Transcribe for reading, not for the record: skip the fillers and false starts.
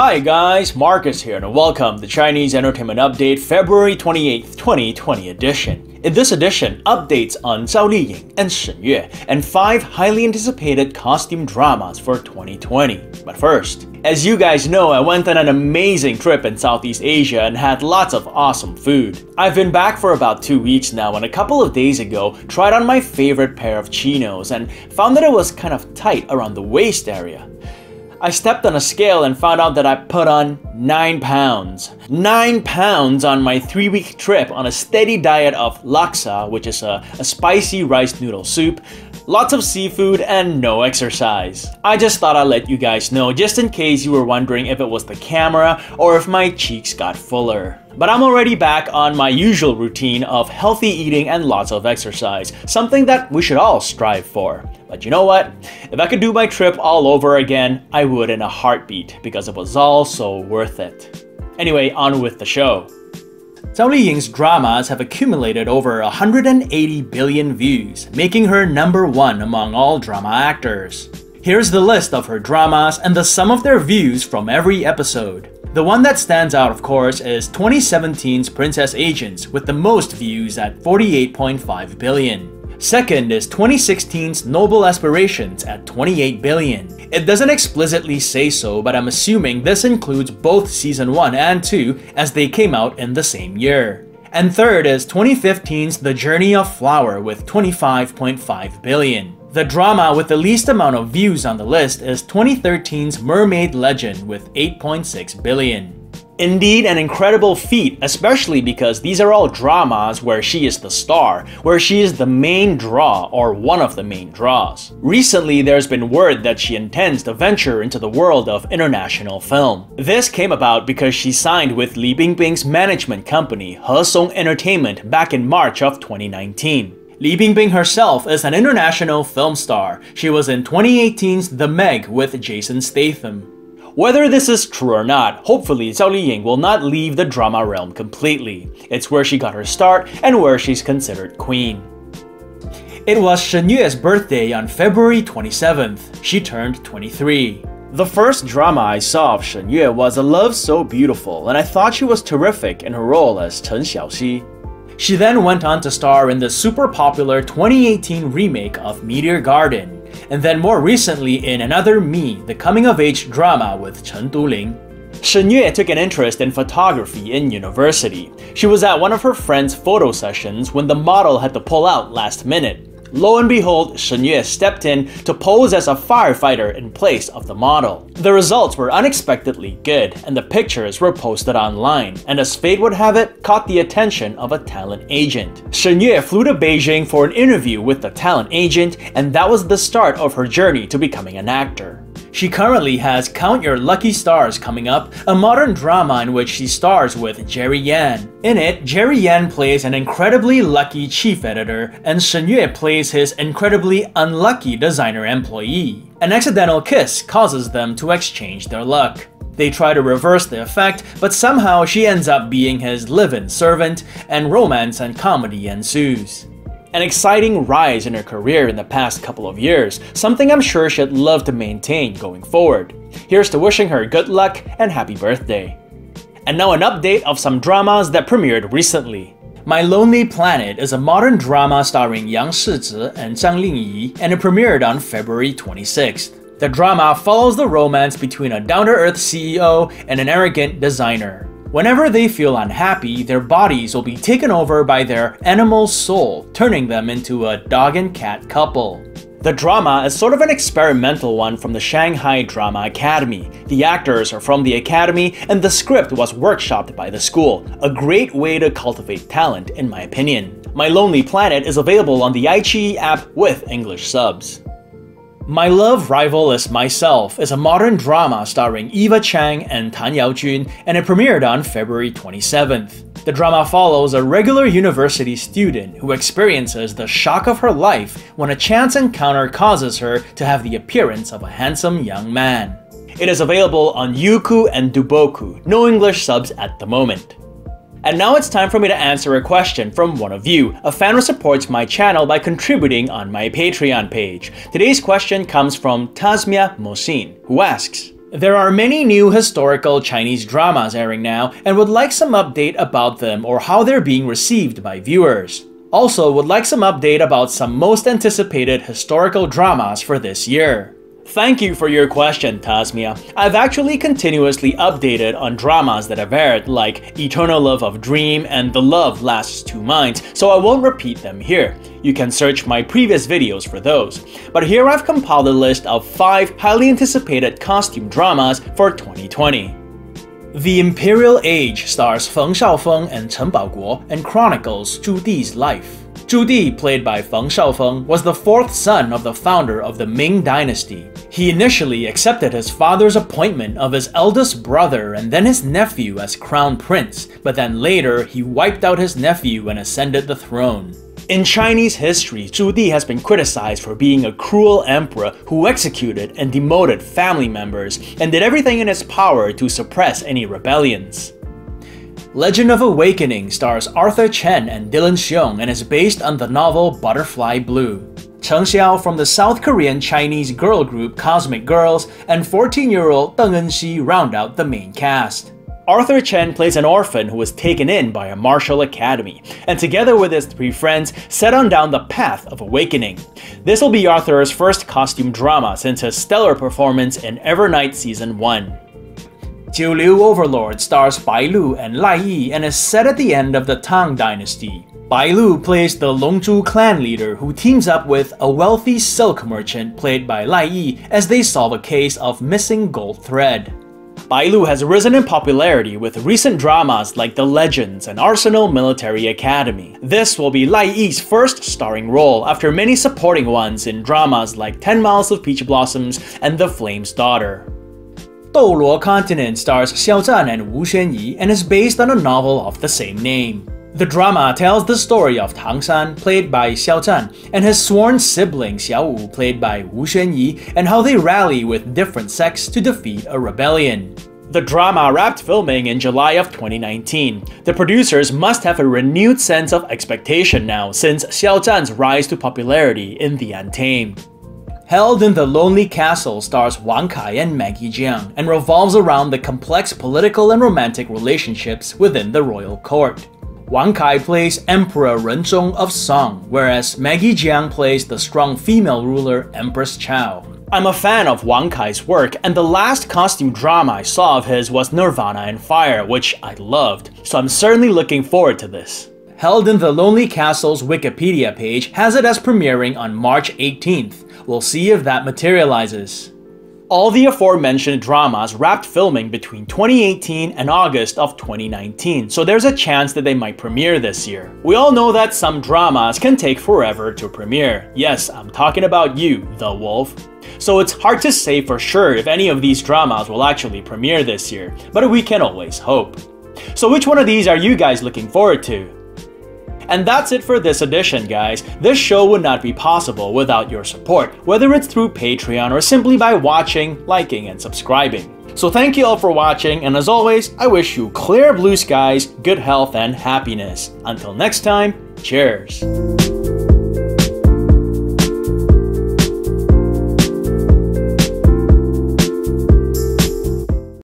Hi guys, Marcus here and welcome to the Chinese Entertainment Update February 28th, 2020 edition. In this edition, updates on Zhao Liying and Shen Yue and 5 highly anticipated costume dramas for 2020. But first, as you guys know, I went on an amazing trip in Southeast Asia and had lots of awesome food. I've been back for about 2 weeks now, and a couple of days ago tried on my favorite pair of chinos and found that it was kind of tight around the waist area. I stepped on a scale and found out that I put on 9 pounds. 9 pounds on my 3-week trip on a steady diet of laksa, which is a spicy rice noodle soup, lots of seafood, and no exercise. I just thought I'd let you guys know, just in case you were wondering if it was the camera or if my cheeks got fuller. But I'm already back on my usual routine of healthy eating and lots of exercise, something that we should all strive for. But you know what? If I could do my trip all over again, I would in a heartbeat, because it was all so worth it. Anyway, on with the show. Zhao Liying's dramas have accumulated over 180 billion views, making her #1 among all drama actors. Here's the list of her dramas and the sum of their views from every episode. The one that stands out, of course, is 2017's Princess Agents, with the most views at 48.5 billion. Second is 2016's Noble Aspirations at 28 billion. It doesn't explicitly say so, but I'm assuming this includes both Season 1 and 2 as they came out in the same year. And third is 2015's The Journey of Flower with 25.5 billion. The drama with the least amount of views on the list is 2013's Mermaid Legend with 8.6 billion. Indeed, an incredible feat, especially because these are all dramas where she is the star, where she is the main draw or one of the main draws. Recently, there's been word that she intends to venture into the world of international film. This came about because she signed with Li Bingbing's management company, He Song Entertainment, back in March of 2019. Li Bingbing herself is an international film star. She was in 2018's The Meg with Jason Statham. Whether this is true or not, hopefully Zhao Liying will not leave the drama realm completely. It's where she got her start and where she's considered queen. It was Shen Yue's birthday on February 27th. She turned 23. The first drama I saw of Shen Yue was A Love So Beautiful, and I thought she was terrific in her role as Chen Xiaoxi. She then went on to star in the super popular 2018 remake of Meteor Garden, and then more recently in Another Me, the coming-of-age drama with Chen Du Ling. Shen Yue took an interest in photography in university. She was at one of her friend's photo sessions when the model had to pull out last minute. Lo and behold, Shen Yue stepped in to pose as a firefighter in place of the model. The results were unexpectedly good, and the pictures were posted online, and as fate would have it, caught the attention of a talent agent. Shen Yue flew to Beijing for an interview with the talent agent, and that was the start of her journey to becoming an actor. She currently has Count Your Lucky Stars coming up, a modern drama in which she stars with Jerry Yan. In it, Jerry Yan plays an incredibly lucky chief editor, and Shen Yue plays his incredibly unlucky designer employee. An accidental kiss causes them to exchange their luck. They try to reverse the effect, but somehow she ends up being his live-in servant, and romance and comedy ensues. An exciting rise in her career in the past couple of years, something I'm sure she'd love to maintain going forward. Here's to wishing her good luck and happy birthday. And now an update of some dramas that premiered recently. My Lonely Planet is a modern drama starring Yang Shizhi and Zhang Lingyi, and it premiered on February 26th. The drama follows the romance between a down-to-earth CEO and an arrogant designer. Whenever they feel unhappy, their bodies will be taken over by their animal soul, turning them into a dog and cat couple. The drama is sort of an experimental one from the Shanghai Drama Academy. The actors are from the academy, and the script was workshopped by the school. A great way to cultivate talent, in my opinion. My Lonely Planet is available on the iQIYI app with English subs. My Love Rival Is Myself is a modern drama starring Eva Chang and Tan Yaojun, and it premiered on February 27th. The drama follows a regular university student who experiences the shock of her life when a chance encounter causes her to have the appearance of a handsome young man. It is available on Youku and Duboku, no English subs at the moment. And now it's time for me to answer a question from one of you, a fan who supports my channel by contributing on my Patreon page. Today's question comes from Tasmia Mosin, who asks, There are many new historical Chinese dramas airing now and would like some update about them or how they're being received by viewers. Also would like some update about some most anticipated historical dramas for this year. Thank you for your question, Tasmia. I've actually continuously updated on dramas that have aired, like Eternal Love of Dream and The Love Lasts Two Minds, so I won't repeat them here. You can search my previous videos for those. But here I've compiled a list of 5 highly anticipated costume dramas for 2020. The Imperial Age stars Feng Shaofeng and Chen Baoguo and chronicles Zhu Di's life. Zhu Di, played by Feng Shaofeng, was the 4th son of the founder of the Ming Dynasty. He initially accepted his father's appointment of his eldest brother and then his nephew as crown prince, but then later he wiped out his nephew and ascended the throne. In Chinese history, Zhu Di has been criticized for being a cruel emperor who executed and demoted family members and did everything in his power to suppress any rebellions. Legend of Awakening stars Arthur Chen and Dylan Xiong and is based on the novel Butterfly Blue. Cheng Xiao from the South Korean Chinese girl group Cosmic Girls and 14-year-old Deng Enxi round out the main cast. Arthur Chen plays an orphan who is taken in by a martial academy, and together with his 3 friends, set on down the path of awakening. This will be Arthur's first costume drama since his stellar performance in Evernight Season 1. Jiuliu Overlord stars Bai Lu and Lai Yi and is set at the end of the Tang Dynasty. Bai Lu plays the Longzhu clan leader who teams up with a wealthy silk merchant played by Lai Yi as they solve a case of missing gold thread. Bai Lu has risen in popularity with recent dramas like The Legends and Arsenal Military Academy. This will be Lai Yi's first starring role after many supporting ones in dramas like 10 Miles of Peach Blossoms and The Flame's Daughter. Doulo Continent stars Xiao Zhan and Wu Xuanyi and is based on a novel of the same name. The drama tells the story of Tang San, played by Xiao Zhan, and his sworn sibling Xiao Wu, played by Wu Xuanyi, and how they rally with different sects to defeat a rebellion. The drama wrapped filming in July of 2019. The producers must have a renewed sense of expectation now since Xiao Zhan's rise to popularity in The Untamed. Held in the Lonely Castle stars Wang Kai and Maggie Jiang and revolves around the complex political and romantic relationships within the royal court. Wang Kai plays Emperor Ren Zong of Song, whereas Maggie Jiang plays the strong female ruler Empress Chao. I'm a fan of Wang Kai's work, and the last costume drama I saw of his was Nirvana and Fire, which I loved, so I'm certainly looking forward to this. Held in the Lonely Castle's Wikipedia page has it as premiering on March 18th. We'll see if that materializes. All the aforementioned dramas wrapped filming between 2018 and August of 2019, so there's a chance that they might premiere this year. We all know that some dramas can take forever to premiere. Yes, I'm talking about You, the Wolf. So it's hard to say for sure if any of these dramas will actually premiere this year, but we can always hope. So which one of these are you guys looking forward to? And that's it for this edition, guys. This show would not be possible without your support, whether it's through Patreon or simply by watching, liking, and subscribing. So thank you all for watching, and as always, I wish you clear blue skies, good health, and happiness. Until next time, cheers!